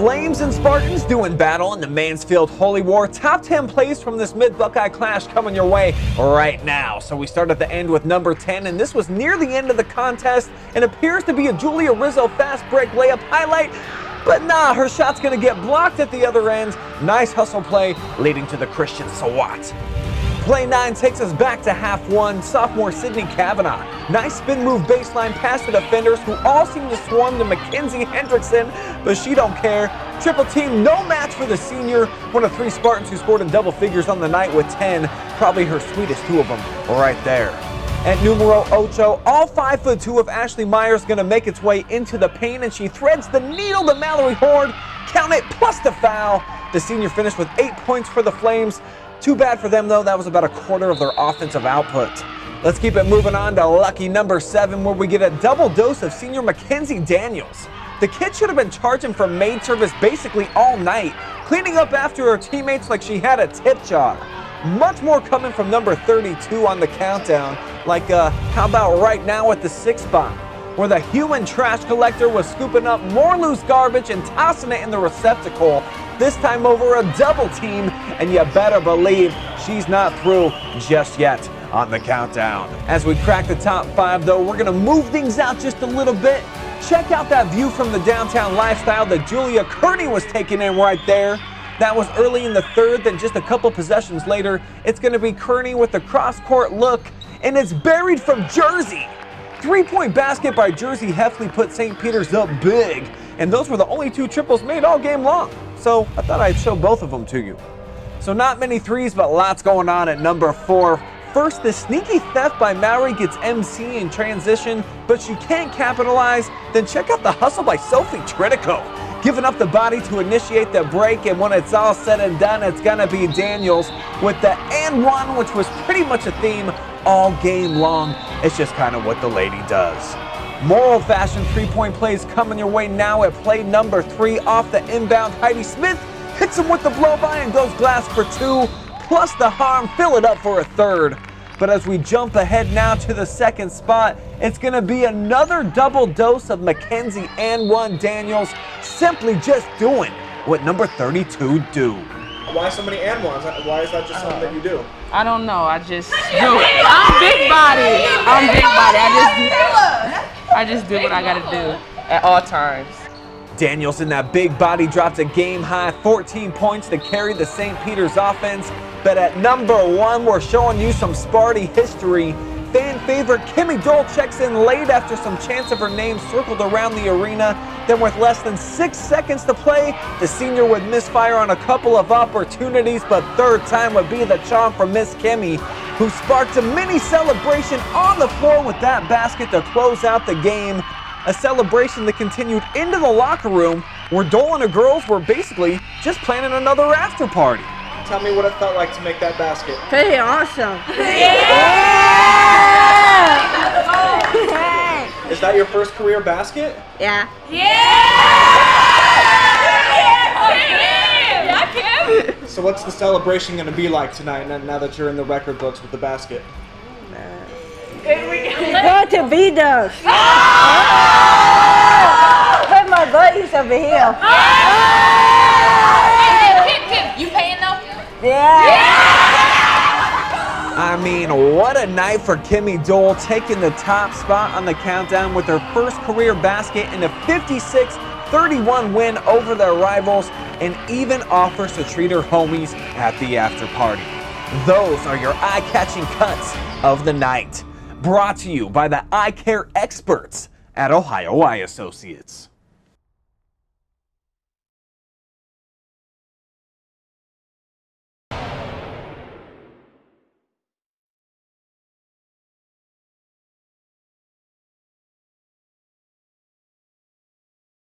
Flames and Spartans doing battle in the Mansfield Holy War. Top 10 plays from this Mid-Buckeye Clash coming your way right now. So we start at the end with number 10, and this was near the end of the contest and appears to be a Julia Rizzo fast break layup highlight, but nah, her shot's gonna get blocked at the other end. Nice hustle play leading to the Christian Swat. Play 9 takes us back to half one. Sophomore Sydney Cavanaugh. Nice spin move baseline past the defenders who all seem to swarm to McKynzi Hendrickson, but she don't care. Triple team, no match for the senior. One of three Spartans who scored in double figures on the night with 10. Probably her sweetest two of them right there. At numero 8, all 5'2" of Ashley Myers gonna make its way into the paint, and she threads the needle to Mallory Horde. Count it, plus the foul. The senior finished with 8 points for the Flames. Too bad for them, though. That was about a quarter of their offensive output. Let's keep it moving on to lucky number 7, where we get a double dose of senior McKynzi Daniels. The kid should have been charging for maid service basically all night, cleaning up after her teammates like she had a tip jar. Much more coming from number 32 on the countdown, like how about right now at the 6th spot, where the human trash collector was scooping up more loose garbage and tossing it in the receptacle. This time over a double team, and you better believe she's not through just yet on the countdown. As we crack the top 5, though, we're gonna move things out just a little bit. Check out that view from the downtown lifestyle that Julia Kearney was taking in right there. That was early in the 3rd, then just a couple possessions later, it's gonna be Kearney with the cross-court look, and it's buried from Jersey. 3-point basket by Jersey Heffley put St. Peter's up big, and those were the only 2 triples made all game long. So I thought I'd show both of them to you. So not many threes, but lots going on at number 4. First, the sneaky theft by Mallory gets MC in transition, but she can't capitalize. Then check out the hustle by Sophie Tritico, giving up the body to initiate the break, and when it's all said and done, it's gonna be Daniels with the and one, which was pretty much a theme all game long. It's just kind of what the lady does. Moral fashion three-point plays coming your way now at play number 3. Off the inbound, Heidi Smith hits him with the blow-by and goes glass for 2, plus the harm, fill it up for a 3rd. But as we jump ahead now to the 2nd spot, it's going to be another double dose of McKynzi and one Daniels, simply just doing what number 32 do. Why so many and ones? Why is that just something that you do? I don't know. I just do it. I'm big body. I just do what I gotta do at all times. Daniels in that big body dropped a game-high 14 points to carry the St. Peter's offense. But at number 1, we're showing you some Sparty history. Fan favorite Kimberly Dull checks in late after some chants of her name circled around the arena. Then with less than 6 seconds to play, the senior would misfire on a couple of opportunities, but 3rd time would be the charm for Miss Kimmy, who sparked a mini celebration on the floor with that basket to close out the game. A celebration that continued into the locker room, where Dull and the girls were basically just planning another after party. Tell me what it felt like to make that basket. Pretty awesome. Yeah! Is that your first career basket? Yeah. Yeah! Yeah! So what's the celebration going to be like tonight now that you're in the record books with the basket? We got to beat those. Put my buddies over here. Hey, Pip, you paying off? Yeah. I mean, what a night for Kimmy Dull, taking the top spot on the countdown with her first career basket in a 56-31 win over their rivals, and even offers to treat her homies at the after party. Those are your eye-catching cuts of the night. Brought to you by the eye care experts at Ohio Eye Associates.